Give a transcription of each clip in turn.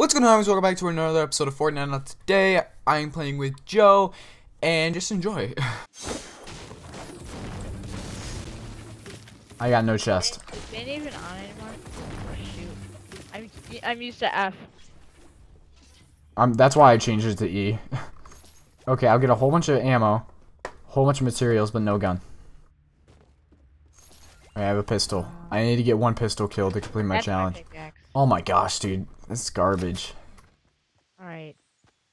What's going on, guys? Welcome back to another episode of Fortnite. Now today I'm playing with Joe, and just enjoy. I got no chest. Is Ben even on anymore? Shoot, I'm used to F. That's why I changed it to E. Okay, I'll get a whole bunch of ammo, whole bunch of materials, but no gun. I have a pistol. I need to get one pistol kill to complete my challenge. Oh my gosh, dude. This is garbage. Alright.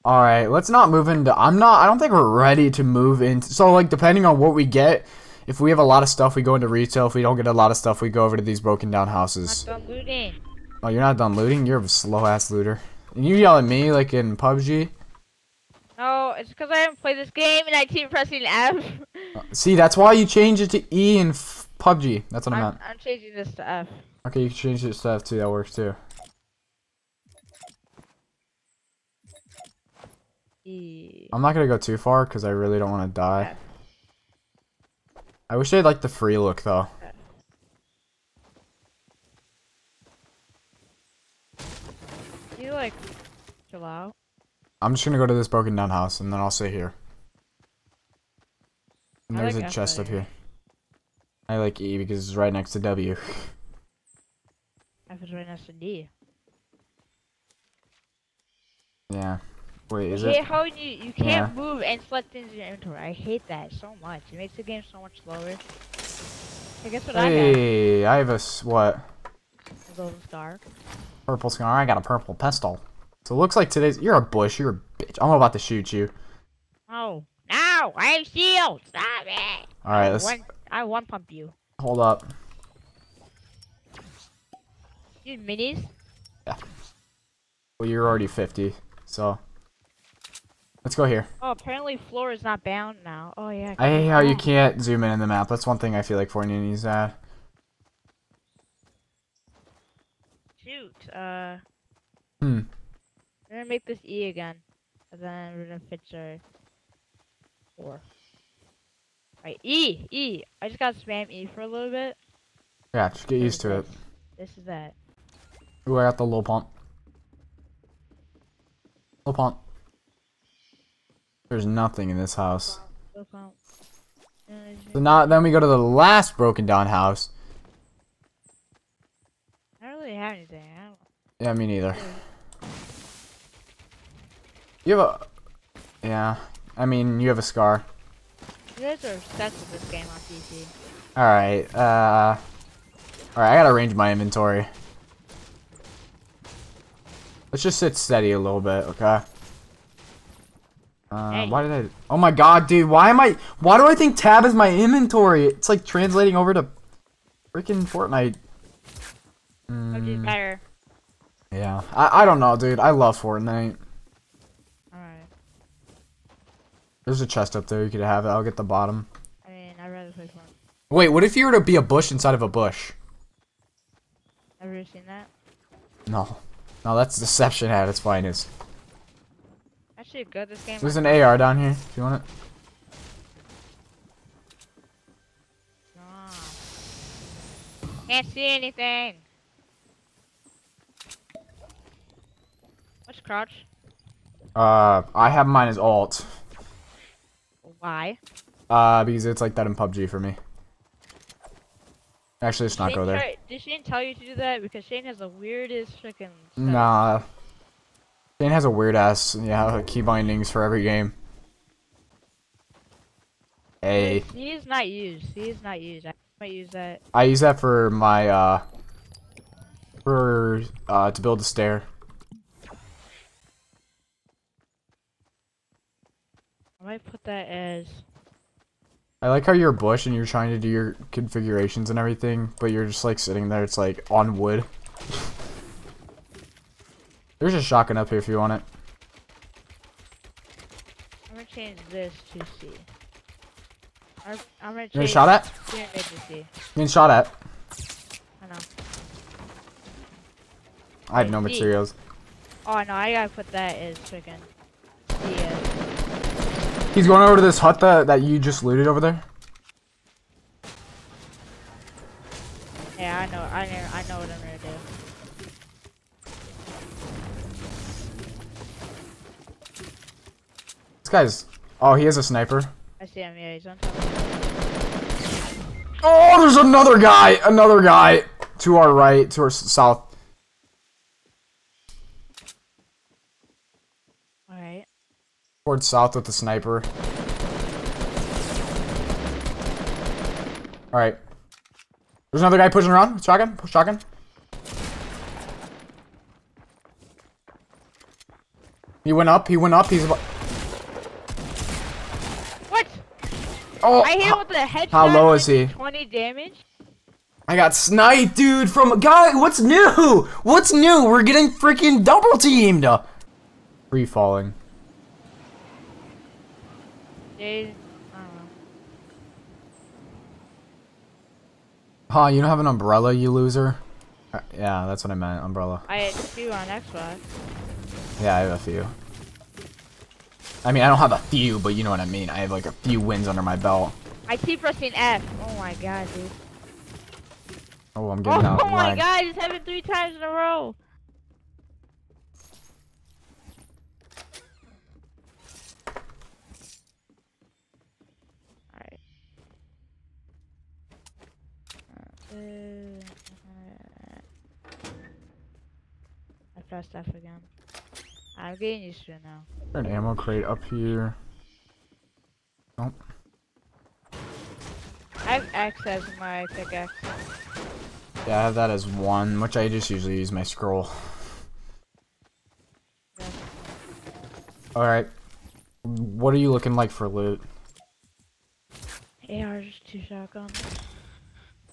Alright, let's not move into... I don't think we're ready to move into... So, like, depending on what we get, if we have a lot of stuff, we go into retail. If we don't get a lot of stuff, we go over to these broken down houses. I'm not done looting. Oh, you're not done looting? You're a slow-ass looter. You yell at me, like, in PUBG? No, it's because I haven't played this game and I keep pressing F. See, that's why you change it to E and... PUBG, that's what I'm at. I'm changing this to F. Okay, you can change this to F too, that works too. E. I'm not gonna go too far because I really don't want to die. F. I wish they had like the free look though. F. You like chill out? I'm just gonna go to this broken down house and then I'll sit here. And there's like a F chest up here. I like E because it's right next to W. F is right next to D. Yeah. Wait, is it? How you can't move and select things in your inventory. I hate that so much. It makes the game so much slower. So guess what I got? Hey, I have a what? A golden star. Purple scar. I got a purple pistol. So it looks like today's. You're a bush. You're a bitch. I'm about to shoot you. Oh no! I have shields. Stop it. All right, let's. I one pump you. Hold up. You need minis? Yeah. Well, you're already 50, so. Let's go here. Oh, apparently floor is not bound now. Oh, yeah. I hate how you can't zoom in the map. That's one thing I feel like Fortnite needs to add. Shoot, We're gonna make this E again. And then we're gonna fix our... 4. Right, E. I just got spam E for a little bit. Yeah, just get used to it. This is that. Ooh, I got the low pump. Low pump. There's nothing in this house. Low pump. So now, then we go to the last broken down house. I don't really have anything. Yeah, me neither. You have a. Yeah, I mean, you have a scar. You guys are obsessed with this game on PC. Alright, Alright, I gotta arrange my inventory. Let's just sit steady a little bit, okay? Hey. Why did I... Oh my god, dude, why am I... Why do I think tab is my inventory? It's like translating over to... Freaking Fortnite. PUBG's better. Yeah, I don't know, dude. I love Fortnite. There's a chest up there, you could have it, I'll get the bottom. I mean, I'd rather play one. Wait, what if you were to be a bush inside of a bush? Have you ever seen that? No. No, that's deception at its finest. Actually, good this game. There's an AR down here, if you want it. Oh. Can't see anything. What's crouch? I have mine as alt. Why? Because it's like that in PUBG for me. Actually, let's not go there. Did Shane tell you to do that? Because Shane has the weirdest freaking. Nah. Shane has a weird ass, key bindings for every game. Hey. C is not used. C is not used. I might use that. I use that for my, to build a stair. I might put that as... I like how you're bush and you're trying to do your configurations and everything, but you're just like sitting there, it's like on wood. There's a shotgun up here if you want it. I'm gonna change this to C. I'm gonna change... You been shot at? You been shot at. I know. I have no materials. Oh no, I gotta put that as freaking... He's going over to this hut that you just looted over there. Yeah, I know what I'm gonna do. This guy's... Oh, he is a sniper. I see him, yeah, he's on top. Oh, there's another guy! Another guy! To our right, to our south. Alright. Towards south with the sniper. Alright. There's another guy pushing around. Shotgun, shotgun. He went up, he's about... What? Oh, I hit him with the headshot. How low is he? 20 damage? I got sniped, dude, from a guy. What's new? What's new? We're getting freaking double teamed. Free falling. Dude, I don't know. Huh, you don't have an umbrella, you loser? Yeah, that's what I meant, umbrella. I had two on Xbox. Yeah, I have a few. I mean, I don't have a few, but you know what I mean. I have like a few wins under my belt. I keep pressing F. Oh my god, dude. Oh, I'm getting out. Oh my god, it's happened 3 times in a row. Alright. I pressed F again. I'm getting used to it now. Is there an ammo crate up here? Nope. I have X as my pickaxe. Yeah, I have that as one, which I just usually use my scroll. Yeah. Alright. What are you looking like for loot? ARs, just 2 shotguns.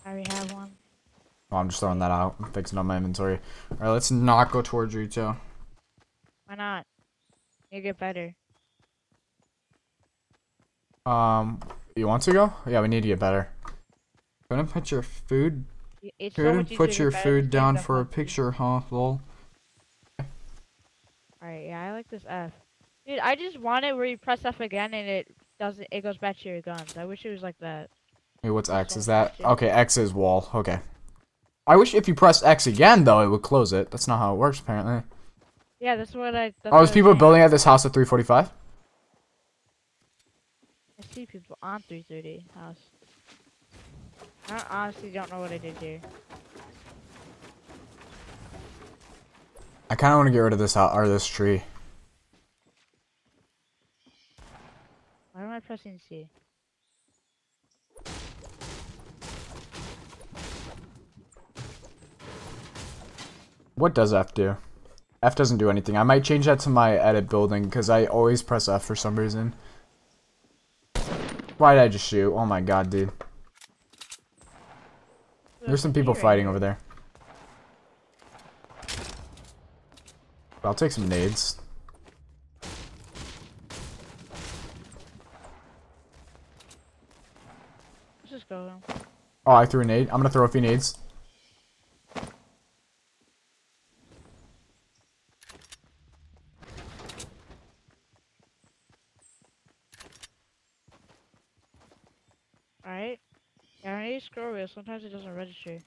I already have one. Oh, I'm just throwing that out. I'm fixing up my inventory. Alright, let's not go towards Ruto. Why not? You get better. You want to go? Yeah, we need to get better. I'm gonna put your food. Couldn't put your food down for a picture, huh? Lol. Alright, yeah, I like this F. Dude, I just want it where you press F again and it doesn't. It goes back to your guns. I wish it was like that. Wait, what's X? Is that? Okay, X is wall. Okay. I wish if you pressed X again though, it would close it. That's not how it works apparently. Yeah, that's what I. That's oh, there's people building at this house at 345. I see people on 330 house. I honestly don't know what I did here. I kind of want to get rid of this house or this tree. Why am I pressing C? What does F do? F doesn't do anything. I might change that to my edit building because I always press F for some reason. Why did I just shoot? Oh my god, dude. There's some people fighting over there. I'll take some nades. Let's just go. Oh, I threw a nade. I'm gonna throw a few nades. Sometimes it doesn't register.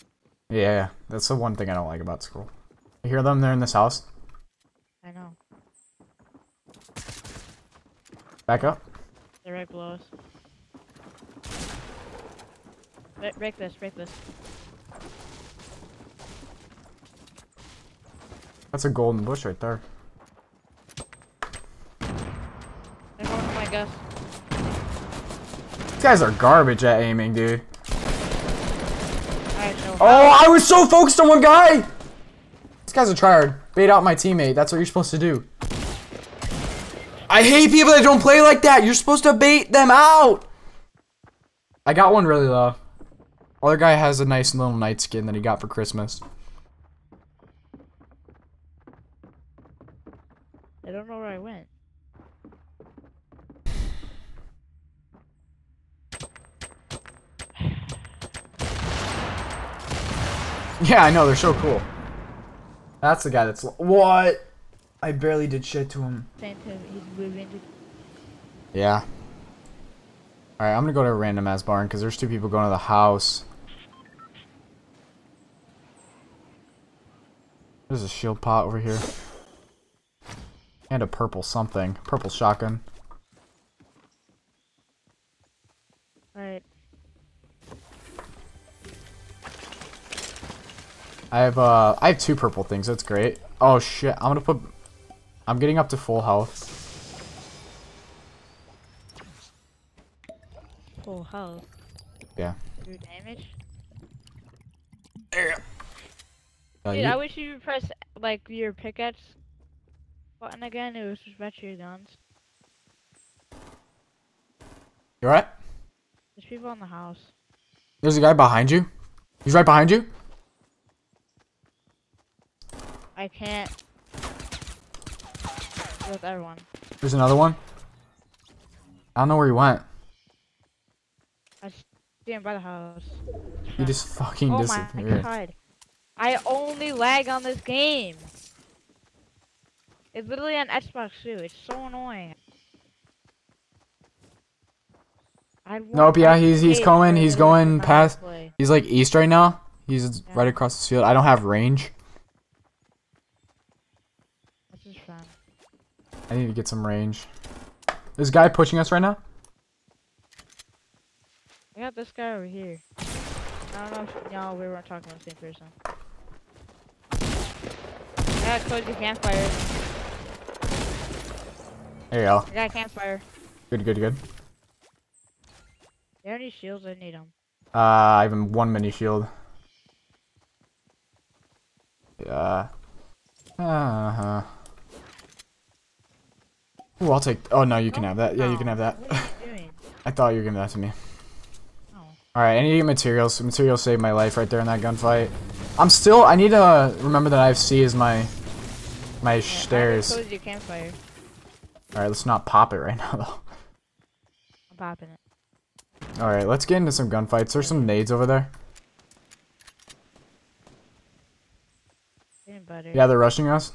Yeah, that's the one thing I don't like about scroll. You hear them? They're in this house. I know. Back up. They're right below us. Break this, break this. That's a golden bush right there. They're going to flank us. These guys are garbage at aiming, dude. Oh, I was so focused on one guy! This guy's a tryhard. Bait out my teammate. That's what you're supposed to do. I hate people that don't play like that. You're supposed to bait them out. I got one really low. Other guy has a nice little night skin that he got for Christmas. I don't know where I went. Yeah, I know, they're so cool. That's the guy that's... What? I barely did shit to him. Yeah. Alright, I'm gonna go to a random ass barn, because there's 2 people going to the house. There's a shield pot over here. And a purple something. Purple shotgun. I have 2 purple things. That's great. Oh shit! I'm getting up to full health. Full health. Yeah. Do damage. There. Dude, I wish you would press like your pickaxe button again. It was just better your guns. You alright? There's people in the house. There's a guy behind you. He's right behind you. I can't. With everyone. There's another one. I don't know where he went. I stand by the house. You just fucking disappeared. Oh my god. I only lag on this game. It's literally on Xbox too. It's so annoying. Nope, yeah, he's coming. He's going past. He's like east right now. He's right across this field. I don't have range. I need to get some range. This guy pushing us right now. I got this guy over here. I don't know if y'all we weren't talking to the same person. I gotta close your campfire. There you go. I got a campfire. Good, good, good. Do you have any shields? I need them. I have one mini shield. Yeah. Uh-huh. Ooh, I'll take. Oh no, you can have that. Yeah, you can have that. What are you doing? I thought you were giving that to me. Oh. All right, I need to get materials. Materials saved my life right there in that gunfight. I'm still. I need to remember that I have C as my stairs. Close your campfire. All right, let's not pop it right now though. I'm popping it. All right, let's get into some gunfights. There's some nades over there. Yeah, they're rushing us.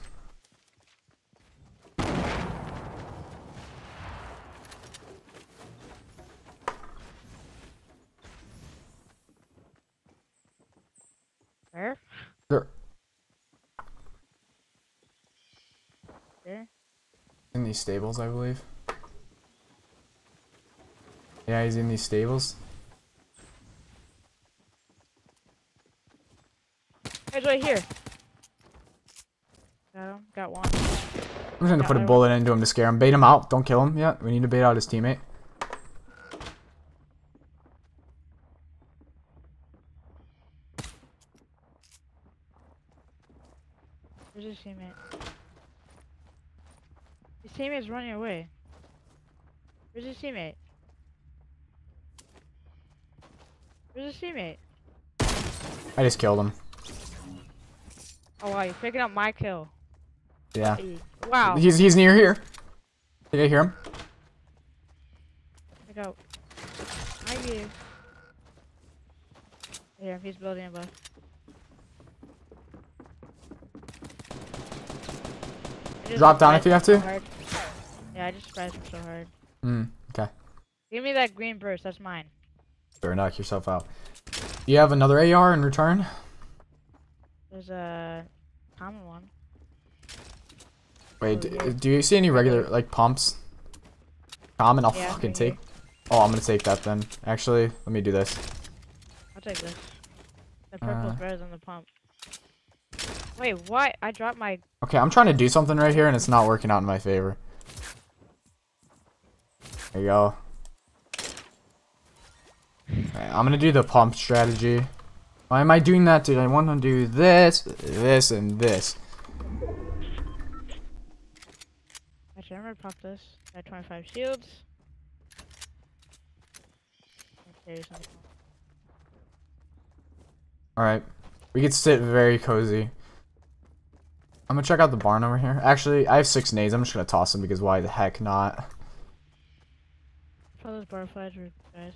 In these stables, I believe. Yeah, he's in these stables. He's right here. No, got one. I'm just gonna put a bullet into him to scare him. Bait him out. Don't kill him yet. We need to bait out his teammate. Where's his teammate? His teammate's running away. Where's his teammate? Where's his teammate? I just killed him. Oh wow, you're picking up my kill. Yeah. Wow. He's near here. Did I hear him? I go. I hear. Here, he's building above. Drop down if you have to. Yeah, I just surprised him so hard. Okay. Give me that green burst, that's mine. Better knock yourself out. You have another AR in return? There's a common one. Wait, do you see any regular, like, pumps? Common, I'll fucking take. Oh, I'm gonna take that then. Actually, let me do this. I'll take this. The purple's better than the pump. Wait, what? I dropped my... Okay, I'm trying to do something right here, and it's not working out in my favor. There you go. Right, I'm gonna do the pump strategy. Why am I doing that, dude? I want to do this, this, and this. Actually, I'm gonna pop this. I have 25 shields. Alright. We could sit very cozy. I'm gonna check out the barn over here. Actually, I have 6 nades. I'm just gonna toss them because why the heck not? Those barflies are guys.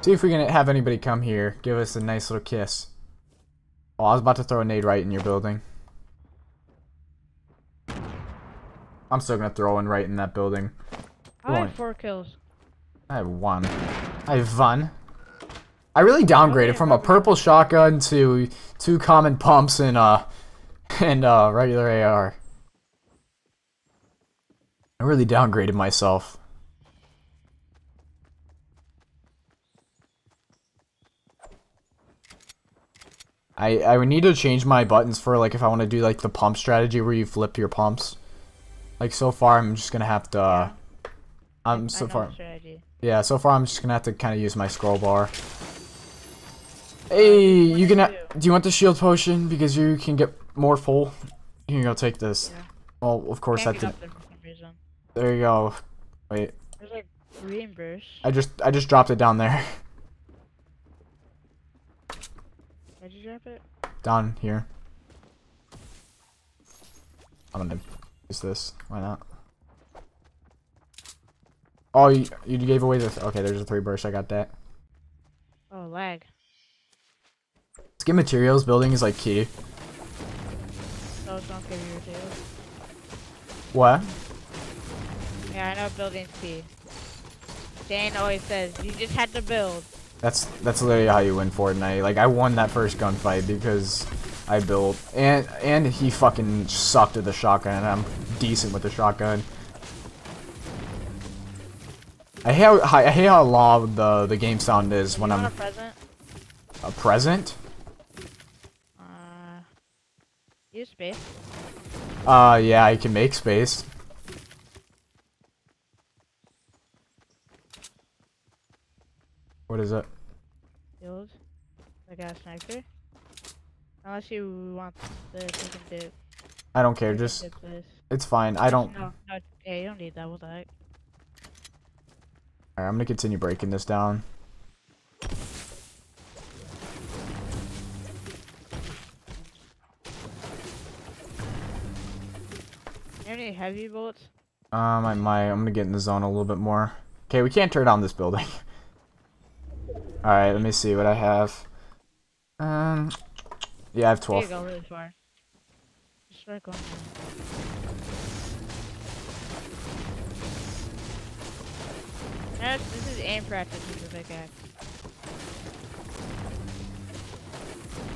See if we can have anybody come here. Give us a nice little kiss. Oh, I was about to throw a nade right in your building. I'm still gonna throw one right in that building. I have 4 kills. I have 1. I have one. I really downgraded from a purple shotgun to 2 common pumps and regular AR. I really downgraded myself. I would need to change my buttons for, like, if I want to do, like, the pump strategy where you flip your pumps. Like, so far, I'm just going to have to... Yeah. So far, I'm just going to have to kind of use my scroll bar. Hey, you can... Do you want the shield potion? Because you can get more full. Here you go, take this. Yeah. Well, of course, that didn't... There you go. Wait. There's, like, reimburse. I just dropped it down there. Where'd you drop it? Down here. I'm gonna use this. Why not? Oh, you gave away the... Okay, there's a 3 burst. I got that. Oh, lag. Let's get materials. Building is, like, key. So it's not good at your materials. What? Yeah, I know building's key. Dan always says, you just had to build. That's literally how you win Fortnite. Like, I won that first gunfight because I built. And he fucking sucked at the shotgun, and I'm decent with the shotgun. I hate how loud the game sound is when I'm... a present? A present? Use space. Yeah, I can make space. What is it? Shield. I got a sniper. Unless you want the chicken dip. I don't care, just... It's fine, I don't... No, yeah, you don't need that, what the heck. Alright, I'm gonna continue breaking this down. You have any heavy bolts? I might. I'm gonna get in the zone a little bit more. Okay, we can't turn on this building. Alright, let me see what I have. Yeah, I have 12. You go really far. Just start going. This is aim practice with the pickaxe.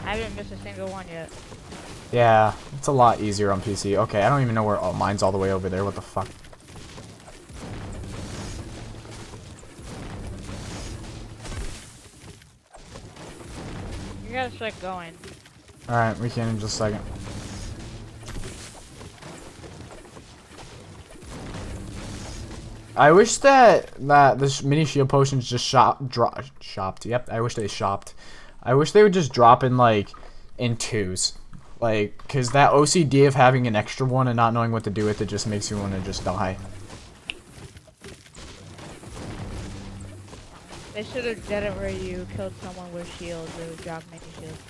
I haven't missed a single one yet. Yeah, it's a lot easier on PC. Okay, I don't even know where... Oh, mine's all the way over there. What the fuck? You gotta start going. Alright, we can in just a second. I wish that this mini shield potions just shopped. Yep, I wish they shopped. I wish they would just drop in, like, in 2s. Like, because that OCD of having an extra one and not knowing what to do with it just makes you want to just die. They should have done it where you killed someone with shields. It would drop many shields.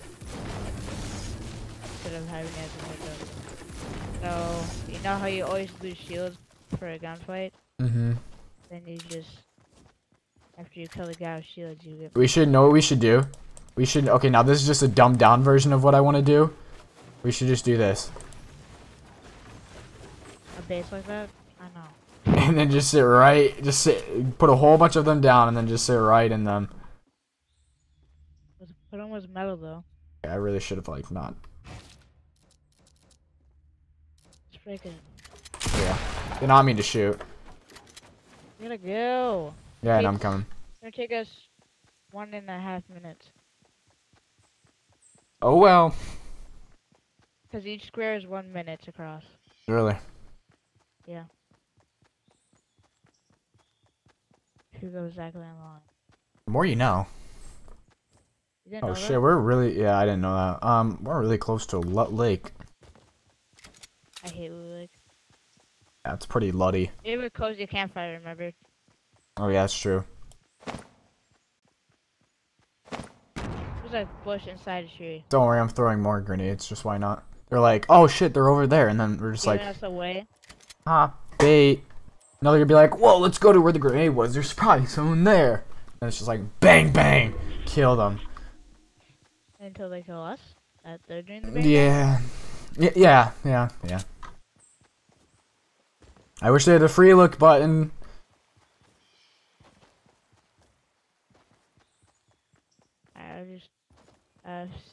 Instead of having it as a window. So, you know how you always lose shields for a gunfight? Mm-hmm. Then you just... After you kill the guy with shields, you get... We should know what we should do. We should... Okay, now this is just a dumbed down version of what I want to do. We should just do this. A base like that? I know. And then just sit right, put a whole bunch of them down, and then just sit right in them. Put on was metal though. Yeah, I really should have like not. Let's break it. Yeah, did not mean to shoot. I'm gonna go. Yeah, and I'm coming. It's gonna take us 1.5 minutes. Oh well. Because each square is 1 minute across. Really? Yeah. Who goes exactly along? The more you know. You didn't know shit, that? We're really... Yeah, I didn't know that. We're really close to Lut Lake. I hate Lut Lake. Yeah, it's pretty luddy. We have a cozy campfire, remember? Oh yeah, that's true. There's a bush inside a tree. Don't worry, I'm throwing more grenades, just why not? They're like, oh shit, they're over there, and then we're just like... us away? Ah, bait. Now they're gonna be like, whoa, let's go to where the grenade was. There's probably someone there. And it's just like, bang, bang. Kill them. Until they kill us? That they're doing the bang? Yeah. Yeah. I wish they had a free look button. I just...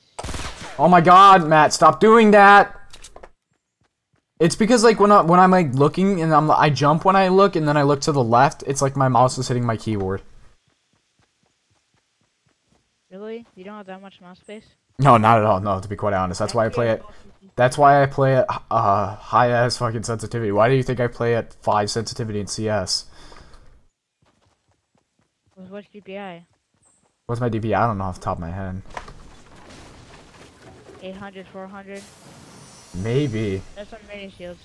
Oh my god, Matt, stop doing that! It's because, like, when I'm like looking and I jump when I look and then I look to the left, it's like my mouse is hitting my keyboard. Really? You don't have that much mouse space? No, not at all. No, to be quite honest, that's why I play it. That's why I play at high ass fucking sensitivity. Why do you think I play at 5 sensitivity in CS? What's DPI? What's my DPI? I don't know off the top of my head. 800, 400. Maybe. That's on mini shields.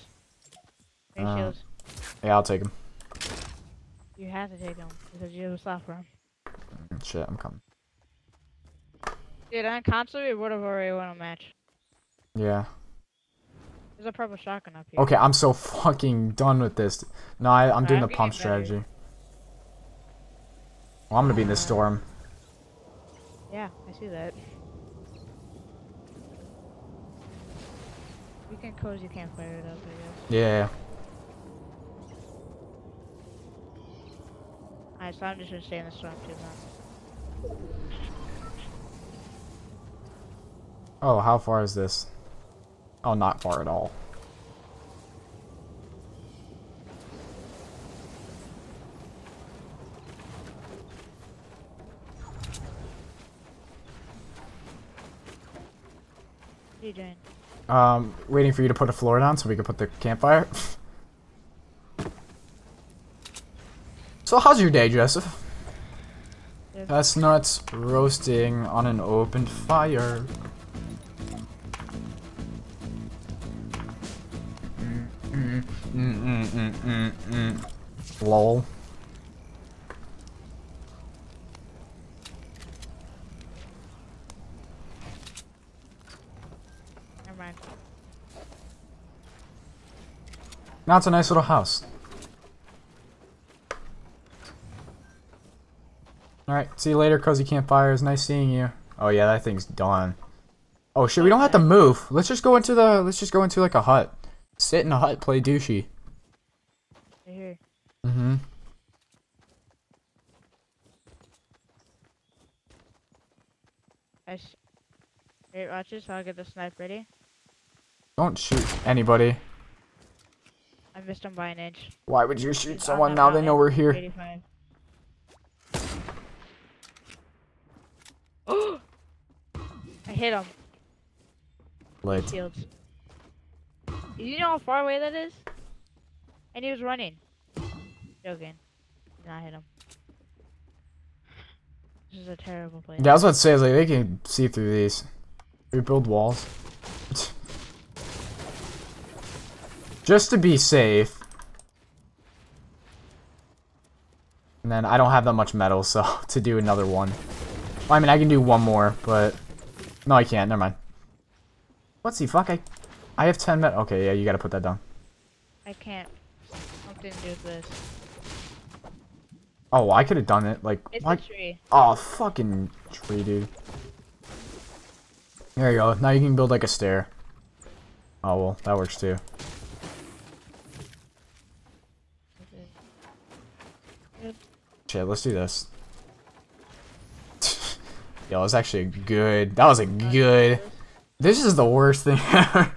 Mini shields. Yeah, I'll take him. You have to take him because you have a slot for him. Shit, I'm coming. Dude, on console, we would have already won a match. Yeah. There's a purple shotgun up here. Okay, I'm so fucking done with this. No, I'm doing the pump strategy. Well, I'm gonna be in this storm. Yeah, I see that. We can cozy campfire it up, I guess. Yeah. Alright, so I'm just gonna stay in the storm too long. Oh, how far is this? Oh, not far at all. What are you doing? Waiting for you to put a floor down so we can put the campfire. So how's your day, Joseph? Chestnuts roasting on an open fire. Lol. Never mind. Now it's a nice little house. Alright, see you later, Cozy Campfires. Nice seeing you. Oh yeah, that thing's done. Oh shit, we don't have to move. Let's just go into the like a hut. Sit in a hut, play douchey. Mm-hmm. Wait, watch this, I'll get the snipe ready. Don't shoot anybody. I missed him by an inch. Why would you shoot someone now they know we're here? 85. I hit him. Light. Shields. You know how far away that is? And he was running. Joking. Did not hit him. This is a terrible place. Yeah, I was about to say, like, they can see through these. We build walls. Just to be safe. And then I don't have that much metal, so to do another one. Well, I mean, I can do one more, but... No, I can't. Never mind. What's he? Fuck, I have 10 metal. Okay, yeah, you gotta put that down. I can't. Something to do with this. Oh, I could have done it. Like, it's a tree. Oh, fucking tree, dude. There you go. Now you can build like a stair. Oh well, that works too. Okay. Shit, let's do this. Yo, that's actually good. That was a good. This is the worst thing ever.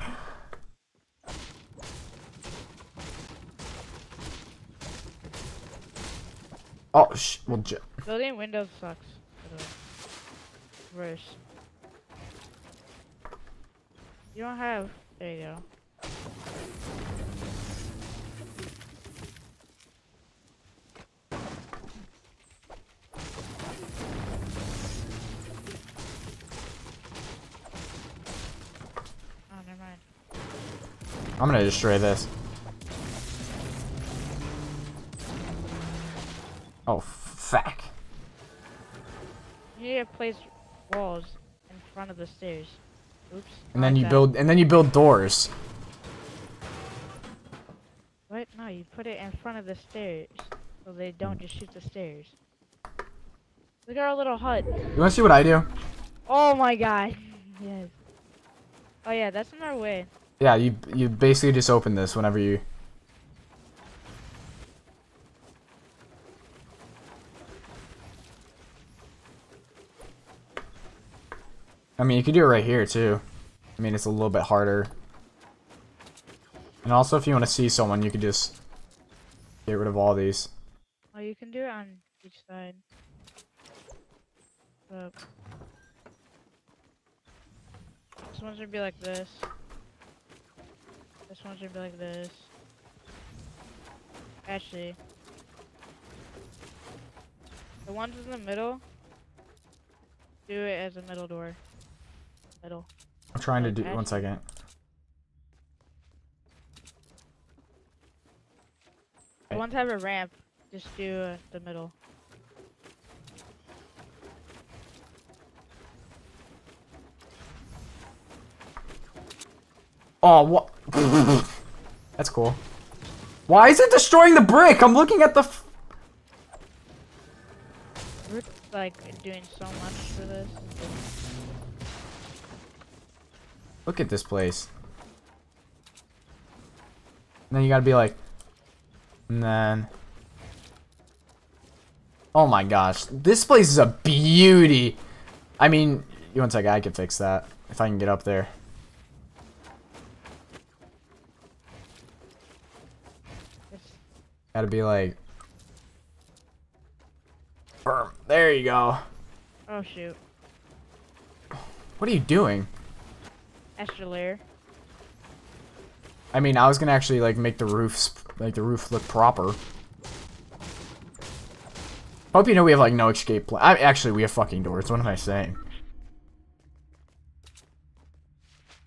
Oh, sh. Well, building windows sucks. Worse. You don't have. There you go. Oh, never mind. I'm gonna destroy this. Oh, fuck. You need to place walls in front of the stairs. Oops. And then you build, doors. What? No, you put it in front of the stairs, so they don't just shoot the stairs. Look at our little hut. You want to see what I do? Oh my god. Yes. Oh yeah, that's another way. Yeah, you basically just open this whenever you. I mean, you could do it right here, too. I mean, it's a little bit harder. And also, if you want to see someone, you could just get rid of all these. Oh, you can do it on each side. So. one should be like this. This one should be like this. Actually, the ones in the middle, do it as a middle door. Middle. I'm trying to do. Actually, 1 second. The ones have a ramp. Just do the middle. Oh, what? That's cool. Why is it destroying the brick? I'm looking at the. We're like doing so much for this. Look at this place. And then you gotta be like. And then. Oh my gosh. This place is a beauty. I mean, you want to take, I can fix that if I can get up there. Gotta be like, burm. There you go. Oh shoot! What are you doing? Extra layer. I mean, I was gonna actually like make the roofs, like the roof look proper. Hope you know we have like no escape plan. Actually, we have fucking doors. What am I saying?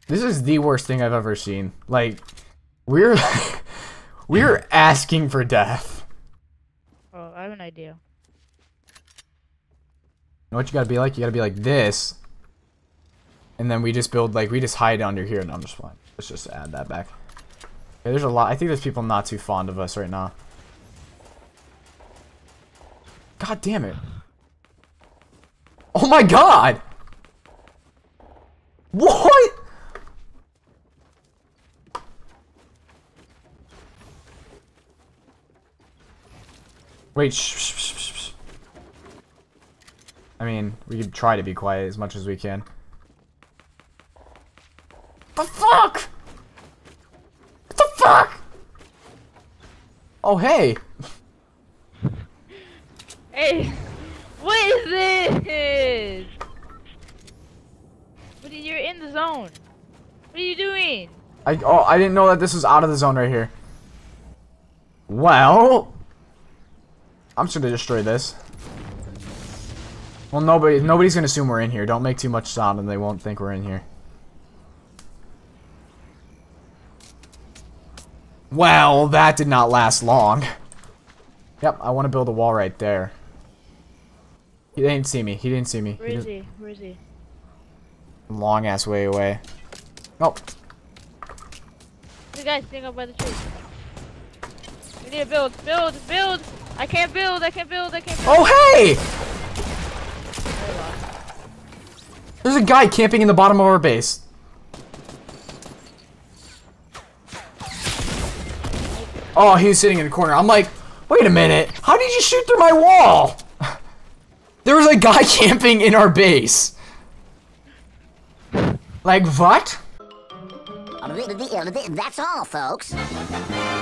This is the worst thing I've ever seen. Like, we're. We're asking for death. Oh, I have an idea. You know what you gotta be like? You gotta be like this. And then we just build, like, we just hide under here. No, I'm just fine. Let's just add that back. Okay, there's a lot. I think there's people not too fond of us right now. God damn it. Oh my god! What? Wait, shh. I mean, we could try to be quiet as much as we can. The fuck? What the fuck? Oh, hey. Hey, what is this? What are you in the zone? What are you doing? I didn't know that this was out of the zone right here. Well. I'm just gonna destroy this. Well, nobody's gonna assume we're in here. Don't make too much sound and they won't think we're in here. Well, that did not last long. Yep, I wanna build a wall right there. He didn't see me, he didn't see me. Where is he? Where is he? Long ass way away. Nope. You guys hang up by the tree. We need to build! I can't build, I can't build. Oh, hey! There's a guy camping in the bottom of our base. Oh, he was sitting in a corner. I'm like, wait a minute. How did you shoot through my wall? There was a guy camping in our base. Like, what? That's all, folks.